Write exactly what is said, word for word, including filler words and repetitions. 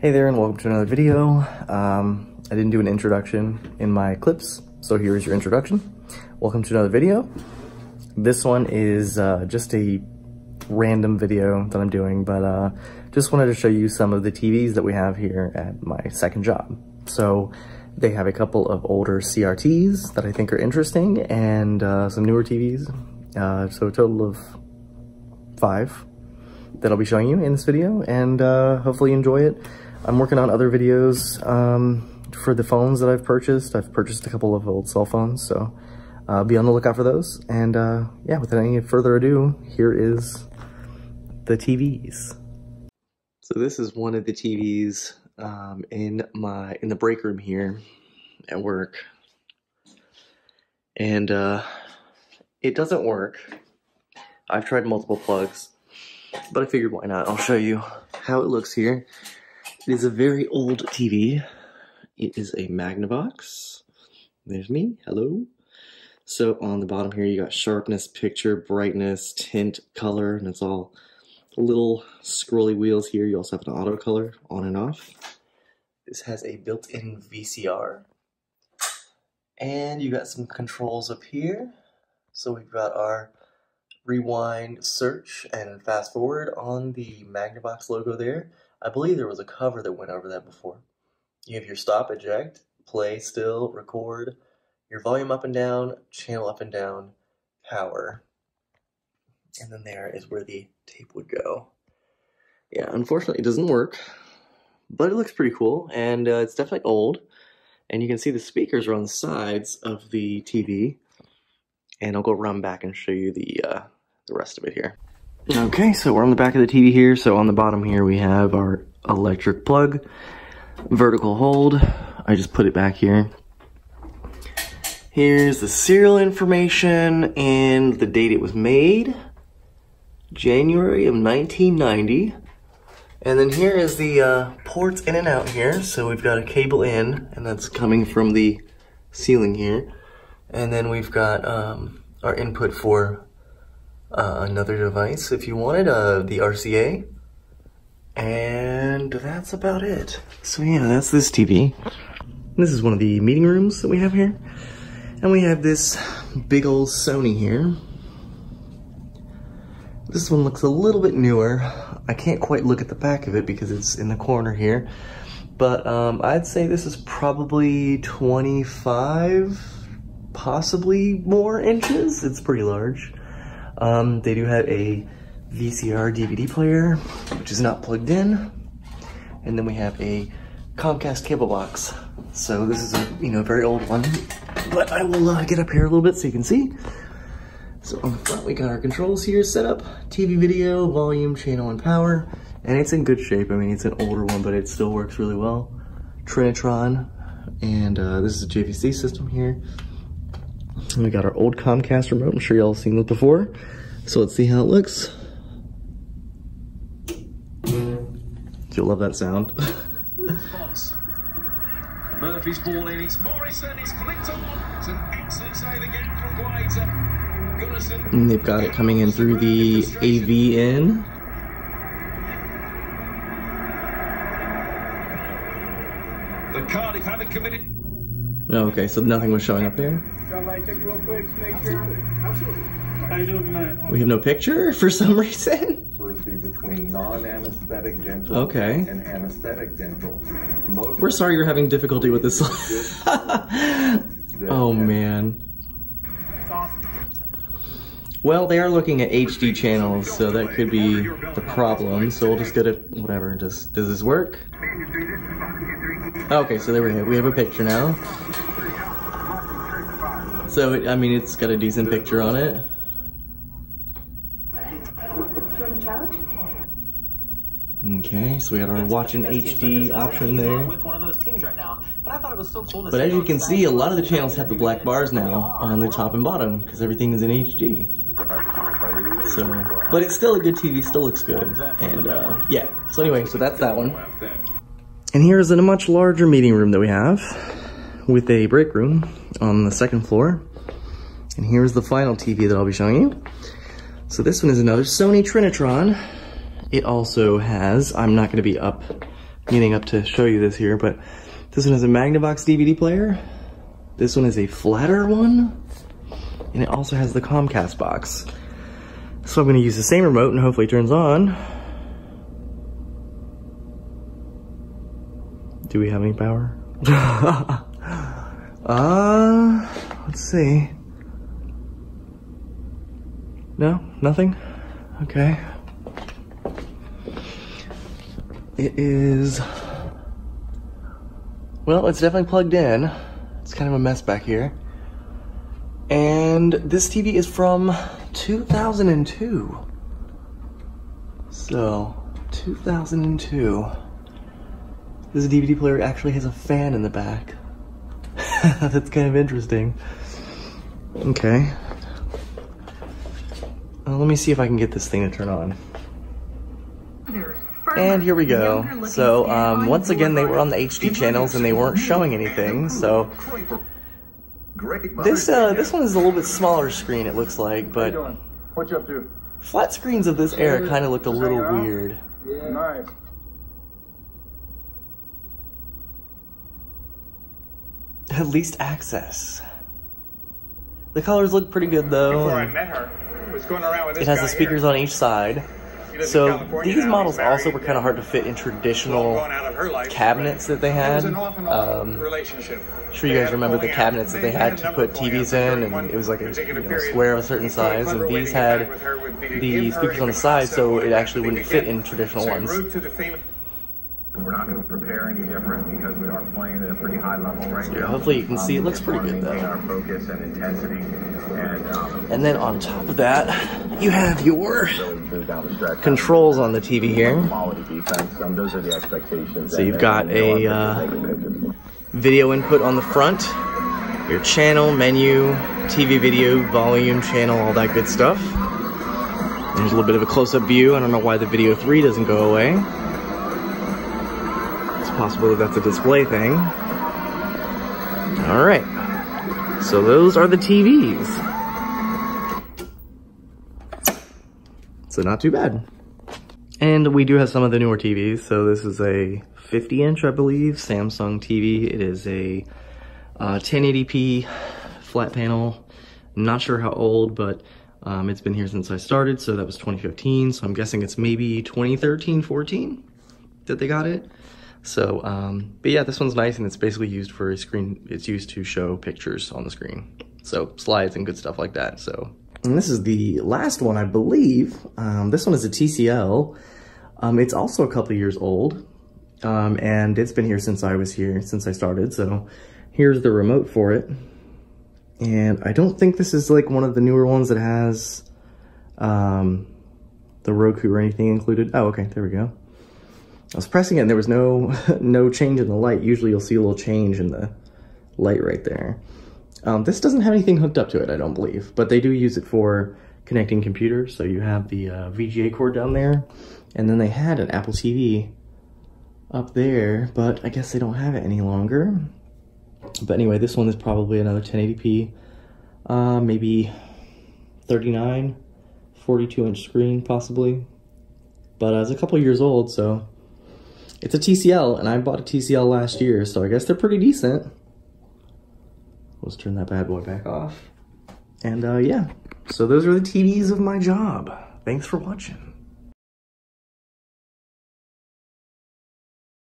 Hey there and welcome to another video. Um, I didn't do an introduction in my clips, so here's your introduction. Welcome to another video. This one is uh, just a random video that I'm doing, but uh, just wanted to show you some of the T Vs that we have here at my second job. So they have a couple of older C R Ts that I think are interesting and uh, some newer T Vs. Uh, so a total of five that I'll be showing you in this video, and uh, hopefully you enjoy it. I'm working on other videos um, for the phones that I've purchased. I've purchased a couple of old cell phones, so uh, be on the lookout for those. And uh, yeah, without any further ado, here is the T Vs. So this is one of the T Vs um, in my in the break room here at work, and uh, it doesn't work. I've tried multiple plugs, but I figured why not. I'll show you how it looks here. It is a very old T V. It is a Magnavox. There's me, hello. So on the bottom here you got sharpness, picture, brightness, tint, color, and it's all little scrolly wheels here. You also have an auto color, on and off. This has a built-in V C R. And you got some controls up here. So we've got our rewind, search, and fast forward on the Magnavox logo there. I believe there was a cover that went over that before. You have your stop, eject, play, still, record, your volume up and down, channel up and down, power. And then there is where the tape would go. Yeah, unfortunately it doesn't work, but it looks pretty cool, and uh, it's definitely old. And you can see the speakers are on the sides of the T V. And I'll go run back and show you the uh, the rest of it here. Okay, so we're on the back of the T V here. So on the bottom here we have our electric plug, vertical hold. I just put it back here. Here's the serial information and the date it was made, January of nineteen ninety. And then here is the uh, ports in and out here. So we've got a cable in, and that's coming from the ceiling here. And then we've got um, our input for uh, another device, if you wanted, uh, the R C A. And that's about it. So yeah, that's this T V. This is one of the meeting rooms that we have here. And we have this big old Sony here. This one looks a little bit newer. I can't quite look at the back of it because it's in the corner here. But um, I'd say this is probably twenty-five, possibly more inches. It's pretty large. Um, they do have a V C R D V D player, which is not plugged in. And then we have a Comcast cable box. So this is a, you know, very old one, but I will uh, get up here a little bit so you can see. So on the front, we got our controls here set up, T V video, volume, channel, and power. And it's in good shape. I mean, it's an older one, but it still works really well. Trinitron, and uh, this is a J V C system here. We got our old Comcast remote. I'm sure y'all have seen it before. So let's see how it looks. You'll love that sound. Murphy's ball in. It's Morrison. It's flicked on. It's an excellent save again from Glazer. Gunnison. And they've got it coming in through the A V in. The Cardiff haven't committed. Okay, so nothing was showing up there. We have no picture for some reason. Between non-anesthetic dental okay. and anesthetic dental. Most We're sorry you're having difficulty with this. Oh man. Well, they are looking at H D channels, so that could be the problem. So we'll just get it. Whatever. Does does this work? Okay, so there we have. We have a picture now. So, it, I mean, it's got a decent picture on it. Okay, so we got our watch in H D option there. But as you can see, a lot of the channels have the black bars now on the top and bottom because everything is in H D. So, but it's still a good T V, still looks good. And uh, yeah, so anyway, so that's that one. And here is a much larger meeting room that we have, with a break room on the second floor. And here's the final T V that I'll be showing you. So this one is another Sony Trinitron, It also has, I'm not going to be up, meaning up to show you this here, but this one has a Magnavox D V D player. This one is a flatter one. And it also has the Comcast box. So I'm going to use the same remote and hopefully it turns on. Do we have any power? uh, let's see. No, nothing? Okay. It is, well, it's definitely plugged in. It's kind of a mess back here. And this T V is from two thousand two. So, two thousand two. This D V D player actually has a fan in the back. That's kind of interesting. Okay. Uh, let me see if I can get this thing to turn on. And here we go. So, um, once again, they were on the H D channels and they weren't showing anything, so... This, uh, this one is a little bit smaller screen, it looks like, but... What you up to? Flat screens of this era kind of looked a little weird. Yeah, nice. At least access. The colors look pretty good, though. Before I met her, was going around with this. It has the speakers here on each side. So these models also were kind of hard to fit in traditional cabinets that they had. Um, I'm sure you guys remember the cabinets that they had to put T Vs in, and it was like a, you know, square of a certain size, and these had the speakers on the side, so it actually wouldn't fit in traditional ones. We're not going to prepare any different because we are playing at a pretty high level right now. Yeah, hopefully you can see it looks pretty good though. Our focus and intensity, and, um, and then on top of that, you have your controls on the T V here. Those are the expectations. So you've got a uh, video input on the front, your channel, menu, T V video, volume, channel, all that good stuff. There's a little bit of a close-up view. I don't know why the video three doesn't go away. Possible that that's a display thing. All right, so those are the T Vs. So not too bad. And we do have some of the newer T Vs. So this is a fifty inch, I believe, Samsung T V. It is a uh, ten eighty p flat panel. Not sure how old, but um, it's been here since I started. So that was twenty fifteen. So I'm guessing it's maybe twenty thirteen, fourteen that they got it. So, um, but yeah, this one's nice and it's basically used for a screen, it's used to show pictures on the screen. So slides and good stuff like that, so. And this is the last one, I believe. Um, this one is a T C L. Um, it's also a couple years old, um, and it's been here since I was here, since I started. So here's the remote for it. And I don't think this is like one of the newer ones that has um, the Roku or anything included. Oh, okay, there we go. I was pressing it and there was no no change in the light. Usually you'll see a little change in the light right there. Um, this doesn't have anything hooked up to it, I don't believe, but they do use it for connecting computers. So you have the uh, V G A cord down there, and then they had an Apple T V up there, but I guess they don't have it any longer. But anyway, this one is probably another ten eighty p, uh, maybe thirty-nine, forty-two inch screen possibly, but uh, it's a couple years old, so. It's a T C L, and I bought a T C L last year, so I guess they're pretty decent. Let's turn that bad boy back off. And, uh, yeah. So those are the T Vs of my job. Thanks for watching.